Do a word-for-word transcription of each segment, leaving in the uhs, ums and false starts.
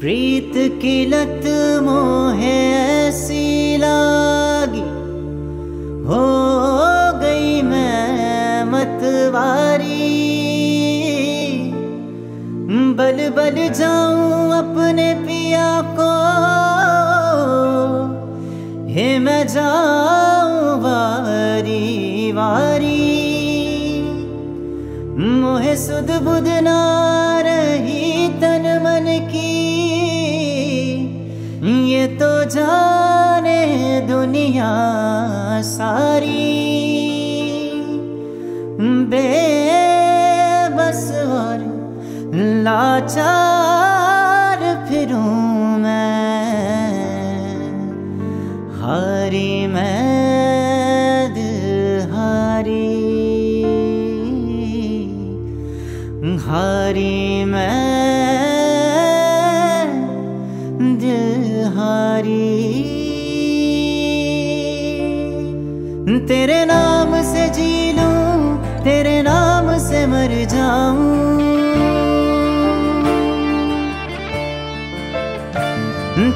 प्रीत की लत मोहे ऐसी लागी, हो गई मैं मतवारी। बल बल जाऊं अपने पिया को, हे मैं जाऊं वारी वारी। मोहे सुध बुध ना रही तन मन की, ये तो जाने दुनिया सारी। बेबस और लाचार फिरूं मैं, हारी मैं दिल हारी, हारी मैं दिल हारी। तेरे नाम से जी लूं, तेरे नाम से मर जाऊं।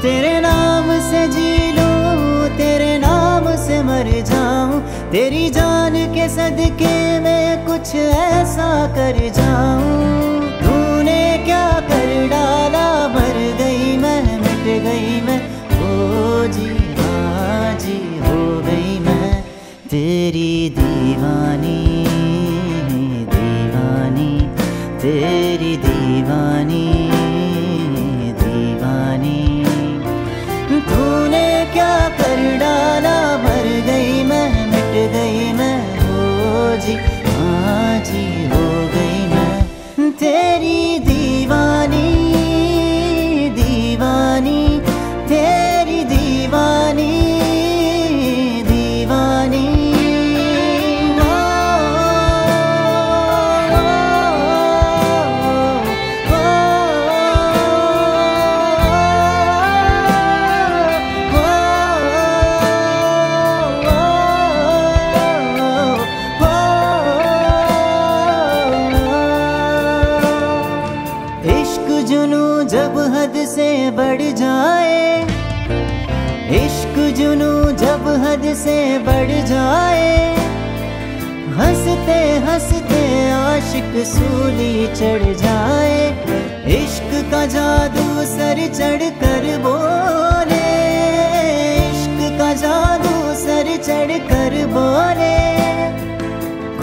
तेरे नाम से जी लूं, तेरे नाम से मर जाऊं। तेरी जान के सदके मैं कुछ ऐसा कर जाऊं। तूने क्या कर डाला, मर गई मैं, मिट गई मैं। तेरी दीवानी दीवानी, तेरी दीवानी दीवानी। तूने क्या कर डाला, मर गई मैं, मिट गई मैं। हो जी हाँ जी, हो गई मैं तेरी दीवानी दीवानी, तेरी दीवानी दीवानी। जब हद से बढ़ जाए इश्क जुनू, जब हद से बढ़ जाए। हंसते हंसते आशिक सूली चढ़ जाए। इश्क का जादू सर चढ़ कर बोले, इश्क का जादू सर चढ़ कर बोले।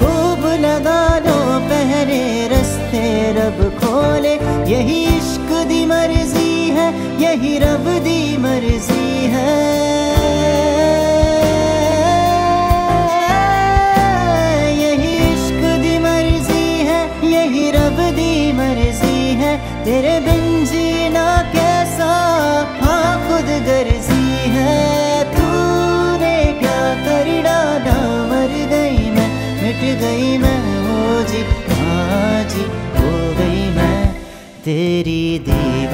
खूब लगा लो पहरे रस्ते रब खोले, यही इश्क दी मर्जी है, यही रब दी मर्जी है। यही इश्क दी मर्जी है, यही रब दी मर्जी है। तेरे बिन जीना कैसा हाँ खुद गर्जी है। तूने क्या कर डाला, मर गई मैं, मिट गई मैं। हो जी हाँ जी, हो गई मैं तेरी दीवानी।